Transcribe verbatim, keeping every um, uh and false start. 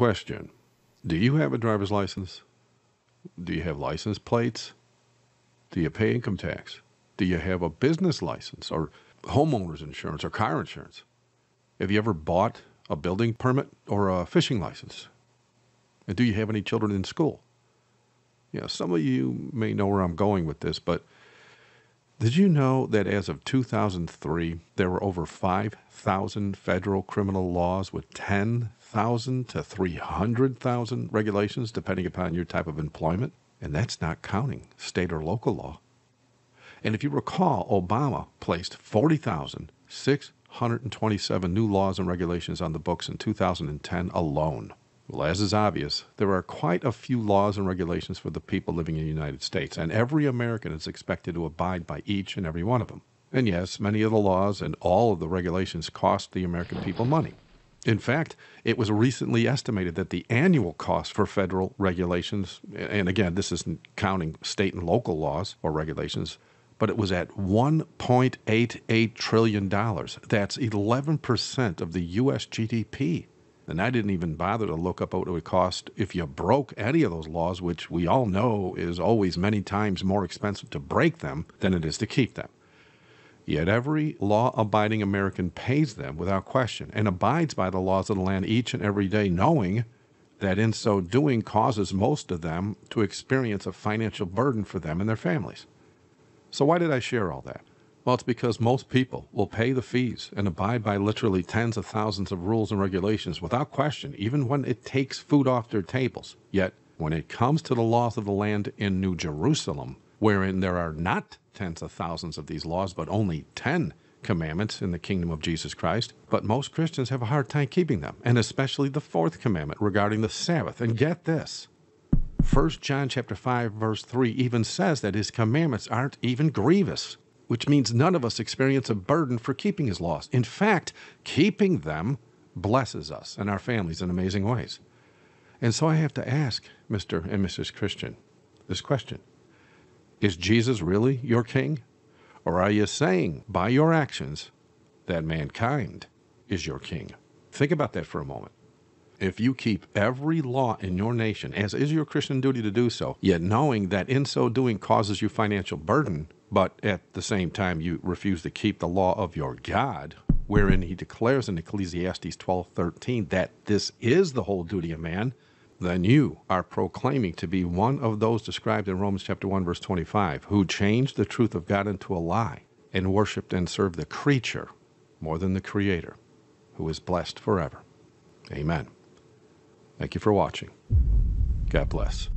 Question. Do you have a driver's license? Do you have license plates? Do you pay income tax? Do you have a business license or homeowner's insurance or car insurance? Have you ever bought a building permit or a fishing license? And do you have any children in school? Yeah, some of you may know where I'm going with this, but did you know that as of two thousand three, there were over five thousand federal criminal laws with ten thousand to three hundred thousand regulations, depending upon your type of employment? And that's not counting state or local law. And if you recall, Obama placed forty thousand six hundred twenty-seven new laws and regulations on the books in two thousand ten alone. Well, as is obvious, there are quite a few laws and regulations for the people living in the United States, and every American is expected to abide by each and every one of them. And yes, many of the laws and all of the regulations cost the American people money. In fact, it was recently estimated that the annual cost for federal regulations, and again, this isn't counting state and local laws or regulations, but it was at one point eight eight trillion dollars. That's eleven percent of the U S G D P. And I didn't even bother to look up what it would cost if you broke any of those laws, which we all know is always many times more expensive to break them than it is to keep them. Yet every law-abiding American pays them without question and abides by the laws of the land each and every day, knowing that in so doing causes most of them to experience a financial burden for them and their families. So why did I share all that? Well, it's because most people will pay the fees and abide by literally tens of thousands of rules and regulations without question, even when it takes food off their tables. Yet, when it comes to the laws of the land in New Jerusalem, wherein there are not tens of thousands of these laws, but only ten commandments in the kingdom of Jesus Christ, but most Christians have a hard time keeping them, and especially the fourth commandment regarding the Sabbath. And get this. First John chapter five, verse three even says that his commandments aren't even grievous, which means none of us experience a burden for keeping his laws. In fact, keeping them blesses us and our families in amazing ways. And so I have to ask Mister and Missus Christian this question. Is Jesus really your king? Or are you saying by your actions that mankind is your king? Think about that for a moment. If you keep every law in your nation, as is your Christian duty to do so, yet knowing that in so doing causes you financial burden, but at the same time you refuse to keep the law of your God, wherein he declares in Ecclesiastes twelve thirteen that this is the whole duty of man, then you are proclaiming to be one of those described in Romans chapter one, verse twenty-five, who changed the truth of God into a lie and worshiped and served the creature more than the Creator, who is blessed forever. Amen. Thank you for watching. God bless.